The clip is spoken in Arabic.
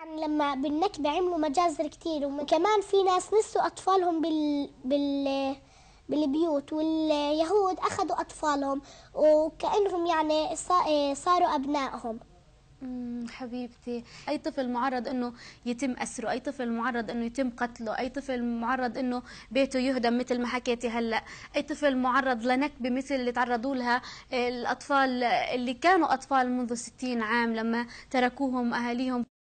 يعني لما بالنكبة عملوا مجازر كتير، وكمان في ناس نسوا أطفالهم بالبيوت، واليهود أخذوا أطفالهم وكأنهم يعني صاروا أبنائهم. حبيبتي، أي طفل معرض أنه يتم أسره، أي طفل معرض أنه يتم قتله، أي طفل معرض أنه بيته يهدم مثل ما حكيتي هلأ، أي طفل معرض لنكبة مثل اللي تعرضوا لها الأطفال اللي كانوا أطفال منذ 60 عام لما تركوهم أهاليهم.